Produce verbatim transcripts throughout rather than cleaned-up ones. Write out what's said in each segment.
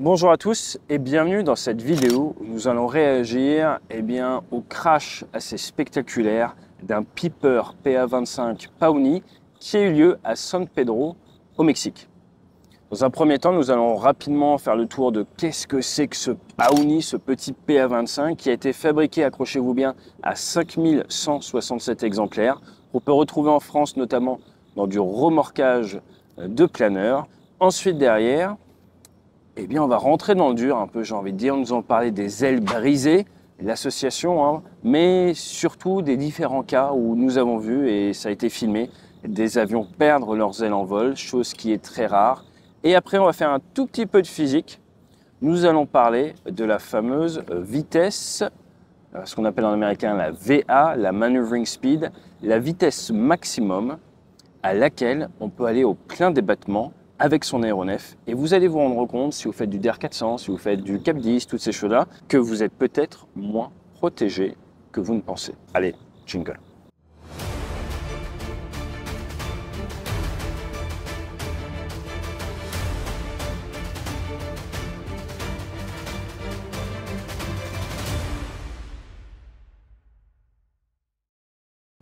Bonjour à tous et bienvenue dans cette vidéo où nous allons réagir eh bien, au crash assez spectaculaire d'un Piper P A vingt-cinq Pawnee qui a eu lieu à San Pedro au Mexique. Dans un premier temps, nous allons rapidement faire le tour de qu'est-ce que c'est que ce Pawnee, ce petit P A vingt-cinq qui a été fabriqué, accrochez-vous bien, à cinq mille cent soixante-sept exemplaires. On peut retrouver en France notamment dans du remorquage de planeurs. Ensuite derrière, eh bien, on va rentrer dans le dur un peu, j'ai envie de dire. On nous en parlait des ailes brisées, l'association, hein, mais surtout des différents cas où nous avons vu, et ça a été filmé, des avions perdre leurs ailes en vol, chose qui est très rare. Et après, on va faire un tout petit peu de physique. Nous allons parler de la fameuse vitesse, ce qu'on appelle en américain la V A, la Maneuvering Speed, la vitesse maximum à laquelle on peut aller au plein débattement avec son aéronef, et vous allez vous rendre compte, si vous faites du D R quatre cents, si vous faites du cap dix, toutes ces choses-là, que vous êtes peut-être moins protégé que vous ne pensez. Allez, jingle.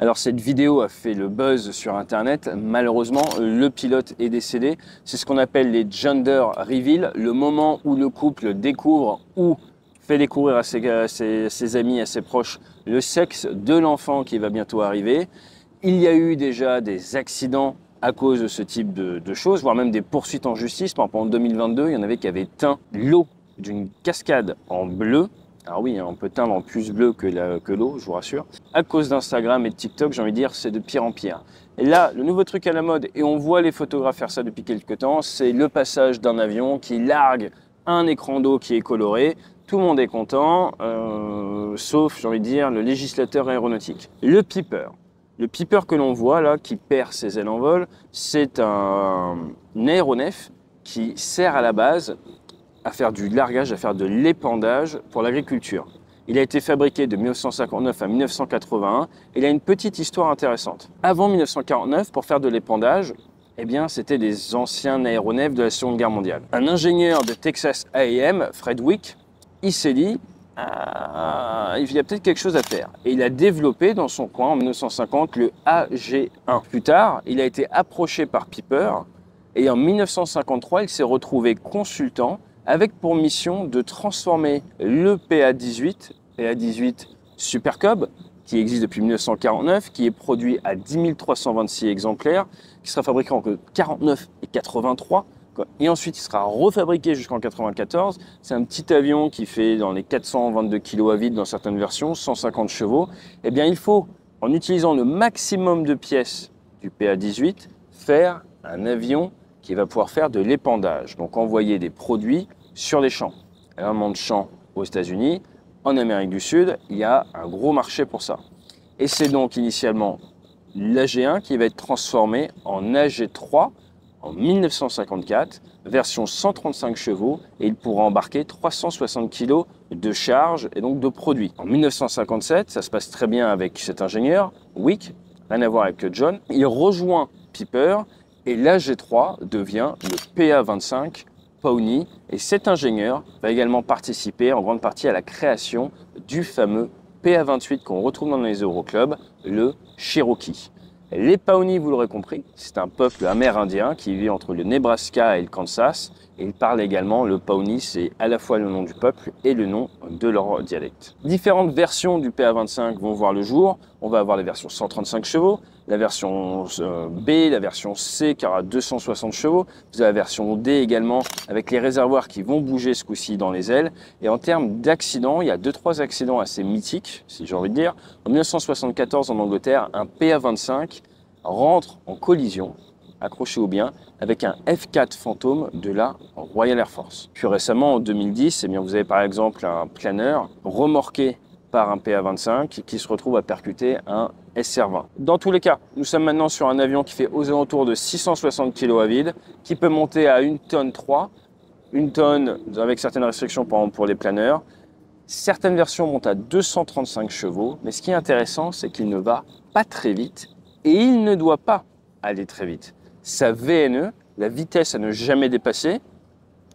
Alors cette vidéo a fait le buzz sur internet, malheureusement le pilote est décédé, c'est ce qu'on appelle les gender reveal, le moment où le couple découvre ou fait découvrir à ses, à ses, à ses amis, à ses proches, le sexe de l'enfant qui va bientôt arriver. Il y a eu déjà des accidents à cause de ce type de, de choses, voire même des poursuites en justice. Par exemple, en deux mille vingt-deux, il y en avait qui avaient teint l'eau d'une cascade en bleu. Alors oui, on peut teindre en plus bleu que l'eau, je vous rassure. À cause d'Instagram et de TikTok, j'ai envie de dire, c'est de pire en pire. Et là, le nouveau truc à la mode, et on voit les photographes faire ça depuis quelques temps, c'est le passage d'un avion qui largue un écran d'eau qui est coloré. Tout le monde est content, euh, sauf, j'ai envie de dire, le législateur aéronautique. Le Piper. Le Piper que l'on voit là, qui perd ses ailes en vol, c'est un aéronef qui sert à la base à faire du largage, à faire de l'épandage pour l'agriculture. Il a été fabriqué de mille neuf cent cinquante-neuf à mille neuf cent quatre-vingt-un. Il a une petite histoire intéressante. Avant mille neuf cent quarante-neuf, pour faire de l'épandage, eh bien, c'était des anciens aéronefs de la Seconde Guerre mondiale. Un ingénieur de Texas A et M, Fred Wick Iseli, ah, il y a peut-être quelque chose à faire. Et il a développé dans son coin en mille neuf cent cinquante le A G un. Plus tard, il a été approché par Piper et en mille neuf cent cinquante-trois, il s'est retrouvé consultant avec pour mission de transformer le P A dix-huit, P A dix-huit Super Cub, qui existe depuis mille neuf cent quarante-neuf, qui est produit à dix mille trois cent vingt-six exemplaires, qui sera fabriqué entre quarante-neuf et quatre-vingt-trois, et ensuite il sera refabriqué jusqu'en quatre-vingt-quatorze. C'est un petit avion qui fait dans les quatre cent vingt-deux kilos à vide dans certaines versions, cent cinquante chevaux. Eh bien, il faut, en utilisant le maximum de pièces du P A dix-huit, faire un avion qui va pouvoir faire de l'épandage, donc envoyer des produits sur les champs. Énormément de champs aux États-Unis, en Amérique du Sud, il y a un gros marché pour ça. Et c'est donc initialement l'A G un qui va être transformé en A G trois en mille neuf cent cinquante-quatre, version cent trente-cinq chevaux, et il pourra embarquer trois cent soixante kilos de charge et donc de produits. En mille neuf cent cinquante-sept, ça se passe très bien avec cet ingénieur, Wick, rien à voir avec John, il rejoint Piper, et l'A G trois devient le P A vingt-cinq Pawnee, et cet ingénieur va également participer en grande partie à la création du fameux P A vingt-huit qu'on retrouve dans les Euroclubs, le Cherokee. Les Pawnee, vous l'aurez compris, c'est un peuple amérindien qui vit entre le Nebraska et le Kansas, et ils parlent également le Pawnee, c'est à la fois le nom du peuple et le nom de leur dialecte. Différentes versions du P A vingt-cinq vont voir le jour. On va avoir les versions cent trente-cinq chevaux, la version B, la version C qui aura deux cent soixante chevaux, vous avez la version D également avec les réservoirs qui vont bouger ce coup-ci dans les ailes. Et en termes d'accidents, il y a deux trois accidents assez mythiques, si j'ai envie de dire. En mille neuf cent soixante-quatorze en Angleterre, un P A vingt-cinq rentre en collision, accrochez-vous bien, avec un F quatre Phantom de la Royal Air Force. Puis récemment, en deux mille dix, eh bien, vous avez par exemple un planeur remorqué par un P A vingt-cinq qui se retrouve à percuter un S R vingt. Dans tous les cas, nous sommes maintenant sur un avion qui fait aux alentours de six cent soixante kilos à vide, qui peut monter à une tonne trois, une tonne avec certaines restrictions par exemple pour les planeurs. Certaines versions montent à deux cent trente-cinq chevaux, mais ce qui est intéressant, c'est qu'il ne va pas très vite et il ne doit pas aller très vite. Sa V N E, la vitesse à ne jamais dépasser,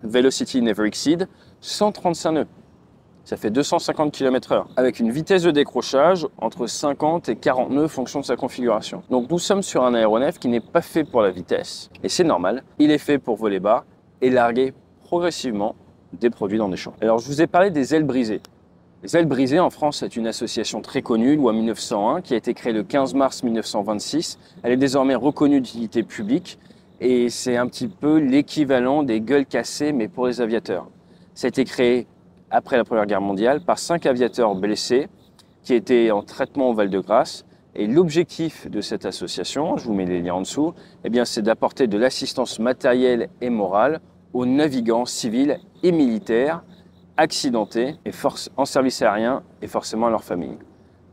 velocity never exceed, cent trente-cinq nœuds. Ça fait deux cent cinquante kilomètres heure, avec une vitesse de décrochage entre cinquante et quarante nœuds en fonction de sa configuration. Donc nous sommes sur un aéronef qui n'est pas fait pour la vitesse, et c'est normal, il est fait pour voler bas et larguer progressivement des produits dans des champs. Alors je vous ai parlé des ailes brisées. Les ailes brisées en France, c'est une association très connue, loi mille neuf cent un, qui a été créée le quinze mars mille neuf cent vingt-six. Elle est désormais reconnue d'utilité publique, et c'est un petit peu l'équivalent des gueules cassées, mais pour les aviateurs. Ça a été créé après la Première Guerre mondiale, par cinq aviateurs blessés qui étaient en traitement au Val-de-Grâce. Et l'objectif de cette association, je vous mets les liens en dessous, eh bien, c'est d'apporter de l'assistance matérielle et morale aux navigants civils et militaires accidentés et en service aérien et forcément à leur famille.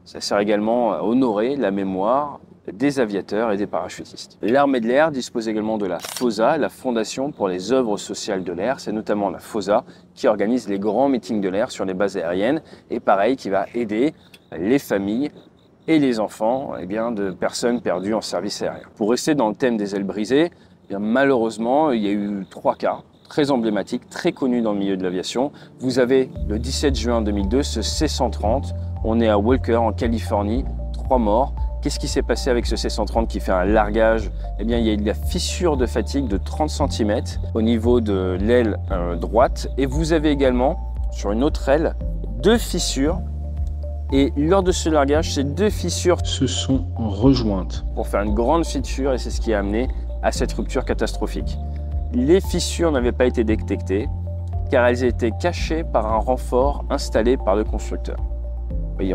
Ça sert également à honorer la mémoire des aviateurs et des parachutistes. L'armée de l'air dispose également de la FOSA, la Fondation pour les œuvres sociales de l'air. C'est notamment la FOSA qui organise les grands meetings de l'air sur les bases aériennes et pareil qui va aider les familles et les enfants eh bien, de personnes perdues en service aérien. Pour rester dans le thème des ailes brisées, eh bien, malheureusement il y a eu trois cas très emblématiques, très connus dans le milieu de l'aviation. Vous avez le dix-sept juin deux mille deux ce C cent trente, on est à Walker en Californie, trois morts. Qu'est-ce qui s'est passé avec ce C cent trente qui fait un largage? Eh bien, il y a eu de la fissure de fatigue de trente centimètres au niveau de l'aile euh, droite. Et vous avez également, sur une autre aile, deux fissures. Et lors de ce largage, ces deux fissures se sont rejointes pour faire une grande fissure. Et c'est ce qui a amené à cette rupture catastrophique. Les fissures n'avaient pas été détectées car elles étaient cachées par un renfort installé par le constructeur.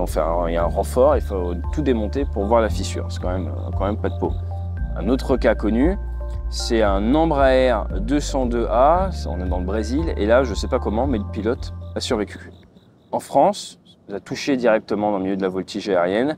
Enfin, il y a un renfort, il faut tout démonter pour voir la fissure, c'est quand même, quand même pas de peau. Un autre cas connu, c'est un Embraer deux cent deux A, on est dans le Brésil, et là je ne sais pas comment, mais le pilote a survécu. En France, ça a touché directement dans le milieu de la voltige aérienne,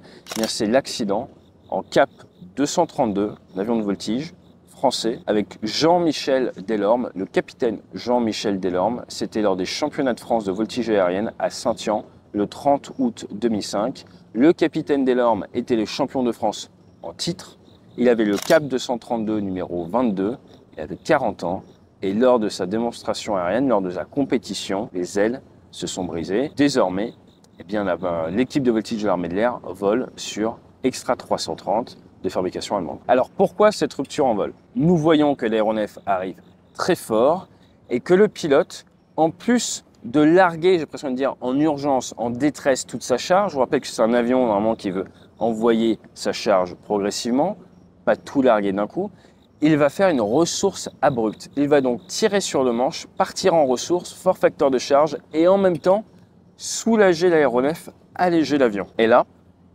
c'est l'accident en Cap deux cent trente-deux, un avion de voltige français, avec Jean-Michel Delorme, le capitaine Jean-Michel Delorme. C'était lors des championnats de France de voltige aérienne à Saint-Yan, le trente août deux mille cinq, le capitaine Delorme était le champion de France en titre. Il avait le Cap deux cent trente-deux numéro vingt-deux, il avait quarante ans et lors de sa démonstration aérienne, lors de sa compétition, les ailes se sont brisées. Désormais, eh bien, l'équipe de voltige de l'armée de l'air vole sur Extra trois cent trente de fabrication allemande. Alors pourquoi cette rupture en vol? Nous voyons que l'aéronef arrive très fort et que le pilote, en plus de larguer, j'ai l'impression de dire, en urgence, en détresse, toute sa charge. Je vous rappelle que c'est un avion normalement qui veut envoyer sa charge progressivement, pas tout larguer d'un coup. Il va faire une ressource abrupte. Il va donc tirer sur le manche, partir en ressource, fort facteur de charge et en même temps soulager l'aéronef, alléger l'avion. Et là,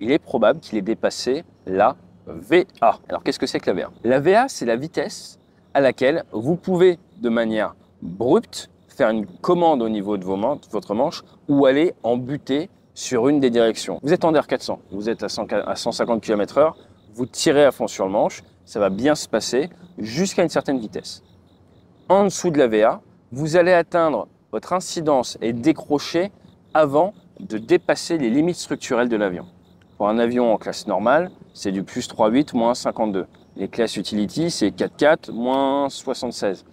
il est probable qu'il ait dépassé la V A. Alors qu'est-ce que c'est que la V A? La V A, c'est la vitesse à laquelle vous pouvez, de manière brute, faire une commande au niveau de vos man- votre manche ou aller en butée sur une des directions. Vous êtes en D R quatre cents, vous êtes à, à cent cinquante kilomètres heure, vous tirez à fond sur le manche, ça va bien se passer jusqu'à une certaine vitesse. En dessous de la V A, vous allez atteindre votre incidence et décrocher avant de dépasser les limites structurelles de l'avion. Pour un avion en classe normale, c'est du plus trois virgule huit, moins cinquante-deux. Les classes utility, c'est quatre virgule quatre, moins soixante-seize.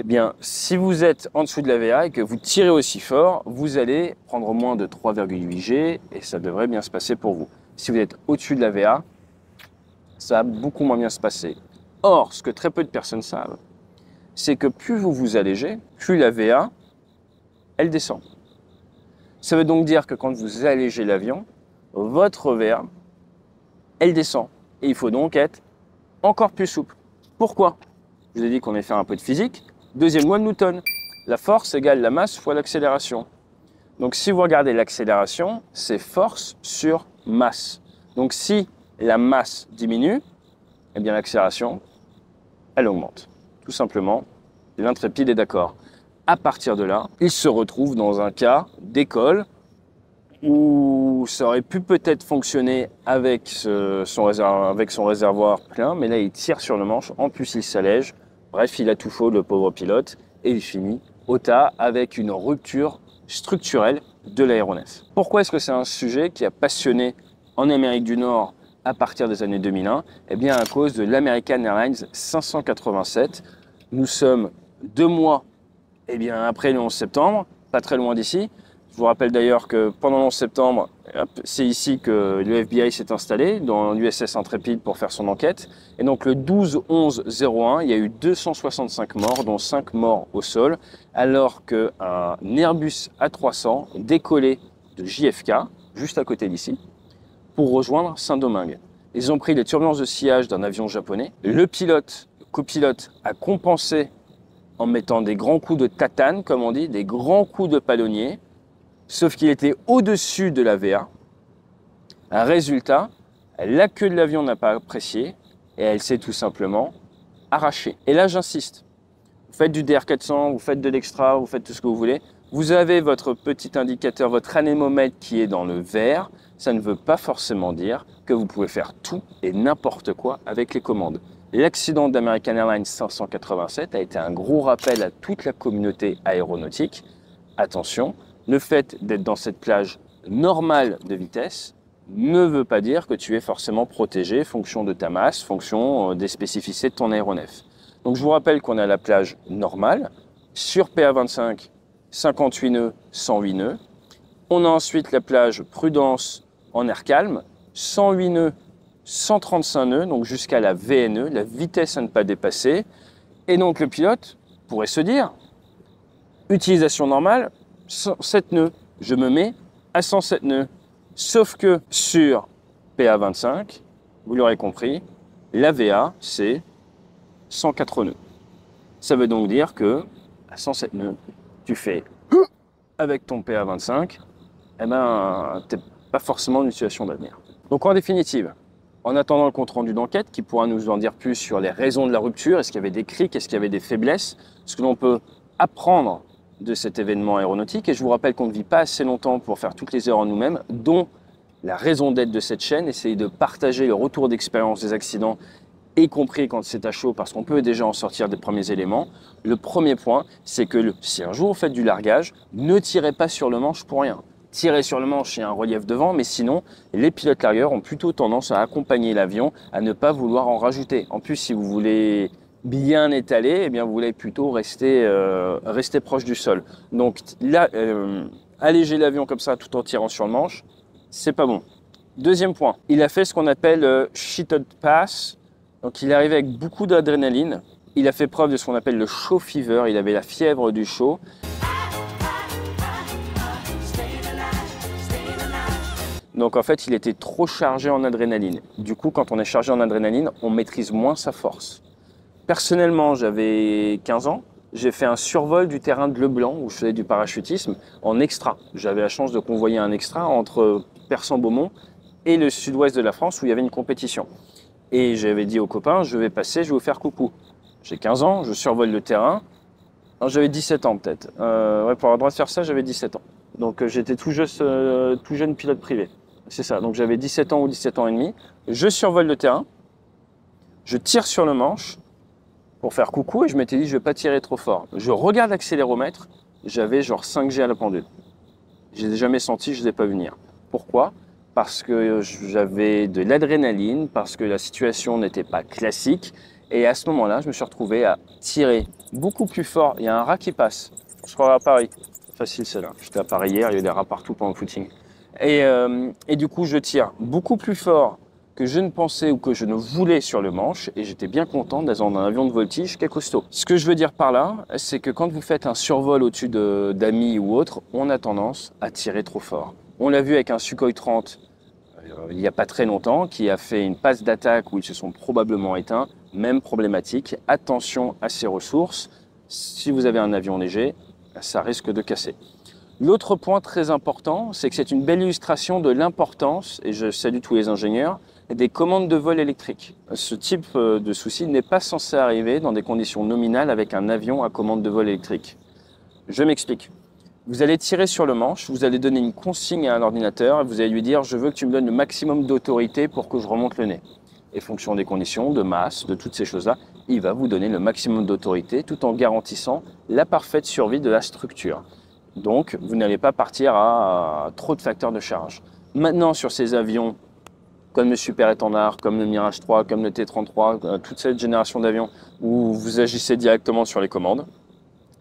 Eh bien, si vous êtes en dessous de la V A et que vous tirez aussi fort, vous allez prendre moins de trois virgule huit G et ça devrait bien se passer pour vous. Si vous êtes au-dessus de la V A, ça va beaucoup moins bien se passer. Or, ce que très peu de personnes savent, c'est que plus vous vous allégez, plus la V A, elle descend. Ça veut donc dire que quand vous allégez l'avion, votre V A, elle descend. Et il faut donc être encore plus souple. Pourquoi? Je vous ai dit qu'on allait faire un peu de physique. Deuxième loi de Newton, la force égale la masse fois l'accélération. Donc si vous regardez l'accélération, c'est force sur masse. Donc si la masse diminue, eh bien l'accélération, elle augmente. Tout simplement, l'intrépide est d'accord. À partir de là, il se retrouve dans un cas d'école où ça aurait pu peut-être fonctionner avec, ce, son réservoir, avec son réservoir plein, mais là il tire sur le manche, en plus il s'allège. Bref, il a tout faux, le pauvre pilote, et il finit au tas avec une rupture structurelle de l'aéronef. Pourquoi est-ce que c'est un sujet qui a passionné en Amérique du Nord à partir des années deux mille un? Eh bien, à cause de l'American Airlines cinq cent quatre-vingt-sept. Nous sommes deux mois eh bien, après le onze septembre, pas très loin d'ici. Je vous rappelle d'ailleurs que pendant le onze septembre, c'est ici que le F B I s'est installé, dans l'U S S Intrépide, pour faire son enquête. Et donc le douze onze zéro un, il y a eu deux cent soixante-cinq morts, dont cinq morts au sol, alors qu'un Airbus A trois cents décollait de J F K, juste à côté d'ici, pour rejoindre Saint-Domingue. Ils ont pris les turbulences de sillage d'un avion japonais. Le pilote, le copilote, a compensé en mettant des grands coups de tatane, comme on dit, des grands coups de palonnier, sauf qu'il était au-dessus de la V A. Un résultat, la queue de l'avion n'a pas apprécié et elle s'est tout simplement arrachée. Et là, j'insiste, vous faites du D R quatre cents, vous faites de l'extra, vous faites tout ce que vous voulez, vous avez votre petit indicateur, votre anémomètre qui est dans le vert, ça ne veut pas forcément dire que vous pouvez faire tout et n'importe quoi avec les commandes. L'accident d'American Airlines cinq cent quatre-vingt-sept a été un gros rappel à toute la communauté aéronautique. Attention, le fait d'être dans cette plage normale de vitesse ne veut pas dire que tu es forcément protégé, fonction de ta masse, fonction des spécificités de ton aéronef. Donc je vous rappelle qu'on a la plage normale sur P A vingt-cinq, cinquante-huit nœuds, cent huit nœuds. On a ensuite la plage prudence en air calme, cent huit nœuds, cent trente-cinq nœuds, donc jusqu'à la V N E, la vitesse à ne pas dépasser. Et donc le pilote pourrait se dire, utilisation normale, cent sept nœuds, je me mets à cent sept nœuds. Sauf que sur P A vingt-cinq, vous l'aurez compris, la V A c'est cent quatre nœuds. Ça veut donc dire que à cent sept nœuds, tu fais avec ton P A vingt-cinq, eh ben, t'es pas forcément une situation d'avenir. Donc en définitive, en attendant le compte-rendu d'enquête, qui pourra nous en dire plus sur les raisons de la rupture, est-ce qu'il y avait des criques, est-ce qu'il y avait des faiblesses, ce que l'on peut apprendre de cet événement aéronautique. Et je vous rappelle qu'on ne vit pas assez longtemps pour faire toutes les erreurs nous-mêmes, dont la raison d'être de cette chaîne, essayer de partager le retour d'expérience des accidents, y compris quand c'est à chaud, parce qu'on peut déjà en sortir des premiers éléments. Le premier point, c'est que le, si un jour vous faites du largage, ne tirez pas sur le manche pour rien. Tirer sur le manche, il y a un relief devant, mais sinon, les pilotes largueurs ont plutôt tendance à accompagner l'avion, à ne pas vouloir en rajouter. En plus, si vous voulez bien étaler, eh bien, vous voulez plutôt rester, euh, rester proche du sol. Donc là, euh, alléger l'avion comme ça tout en tirant sur le manche, c'est pas bon. Deuxième point, il a fait ce qu'on appelle euh, « shitted pass ». Donc il est arrivé avec beaucoup d'adrénaline. Il a fait preuve de ce qu'on appelle le show fever. Il avait la fièvre du show. Donc en fait, il était trop chargé en adrénaline. Du coup, quand on est chargé en adrénaline, on maîtrise moins sa force. Personnellement, j'avais quinze ans. J'ai fait un survol du terrain de Leblanc où je faisais du parachutisme en extra. J'avais la chance de convoyer un extra entre Persan-Beaumont et le sud-ouest de la France où il y avait une compétition. Et j'avais dit aux copains, je vais passer, je vais vous faire coucou. J'ai quinze ans, je survole le terrain. J'avais dix-sept ans peut-être. Euh, ouais, pour avoir le droit de faire ça, j'avais dix-sept ans. Donc euh, j'étais tout, euh, tout jeune pilote privé. C'est ça, donc j'avais dix-sept ans ou dix-sept ans et demi. Je survole le terrain, je tire sur le manche pour faire coucou et je m'étais dit, je ne vais pas tirer trop fort. Je regarde l'accéléromètre, j'avais genre cinq G à la pendule. Je ne l'ai jamais senti, je ne les ai pas venir. Pourquoi ? Parce que j'avais de l'adrénaline, parce que la situation n'était pas classique. Et à ce moment-là, je me suis retrouvé à tirer beaucoup plus fort. Il y a un rat qui passe. Je crois à Paris. Facile celle-là. J'étais à Paris hier, il y a eu des rats partout pendant le footing. Et, euh, et du coup, je tire beaucoup plus fort que je ne pensais ou que je ne voulais sur le manche. Et j'étais bien content d'être dans un avion de voltige qui est costaud. Ce que je veux dire par là, c'est que quand vous faites un survol au-dessus d'amis ou autres, on a tendance à tirer trop fort. On l'a vu avec un Sukhoi trente. Il n'y a pas très longtemps, qui a fait une passe d'attaque où ils se sont probablement éteints. Même problématique, attention à ces ressources. Si vous avez un avion léger, ça risque de casser. L'autre point très important, c'est que c'est une belle illustration de l'importance, et je salue tous les ingénieurs, des commandes de vol électrique. Ce type de souci n'est pas censé arriver dans des conditions nominales avec un avion à commande de vol électrique. Je m'explique. Vous allez tirer sur le manche, vous allez donner une consigne à un ordinateur et vous allez lui dire « je veux que tu me donnes le maximum d'autorité pour que je remonte le nez ». Et fonction des conditions, de masse, de toutes ces choses-là, il va vous donner le maximum d'autorité tout en garantissant la parfaite survie de la structure. Donc, vous n'allez pas partir à trop de facteurs de charge. Maintenant, sur ces avions, comme le Super Étendard, comme le Mirage trois, comme le T trente-trois, toute cette génération d'avions où vous agissez directement sur les commandes,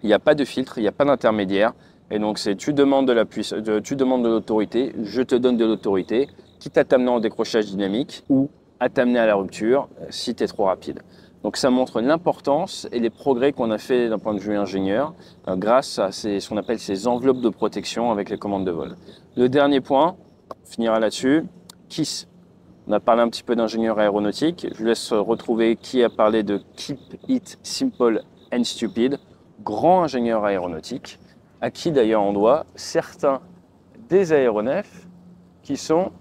Il n'y a pas de filtre, il n'y a pas d'intermédiaire. Et donc, c'est tu demandes de la puissance, tu demandes de l'autorité, je te donne de l'autorité, quitte à t'amener au décrochage dynamique ou à t'amener à la rupture si tu es trop rapide. Donc, ça montre l'importance et les progrès qu'on a fait d'un point de vue ingénieur euh, grâce à ces, ce qu'on appelle ces enveloppes de protection avec les commandes de vol. Le dernier point, on finira là-dessus, KISS. On a parlé un petit peu d'ingénieur aéronautique. Je vous laisse retrouver qui a parlé de Keep It Simple and Stupid, grand ingénieur aéronautique, à qui d'ailleurs on doit certains des aéronefs qui sont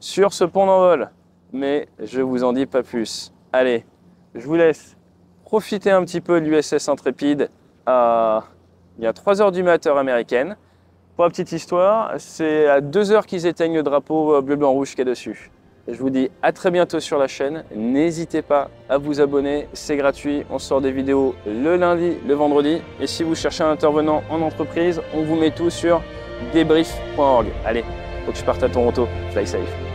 sur ce pont d'envol. Mais je ne vous en dis pas plus. Allez, je vous laisse profiter un petit peu de l'U S S Intrépide à il y a trois heures du matin heure américaine. Pour la petite histoire, c'est à deux heures qu'ils éteignent le drapeau bleu, blanc, rouge qui est dessus. Je vous dis à très bientôt sur la chaîne. N'hésitez pas à vous abonner, c'est gratuit. On sort des vidéos le lundi, le vendredi. Et si vous cherchez un intervenant en entreprise, on vous met tout sur debrief point org. Allez, faut que je parte à Toronto. Fly safe.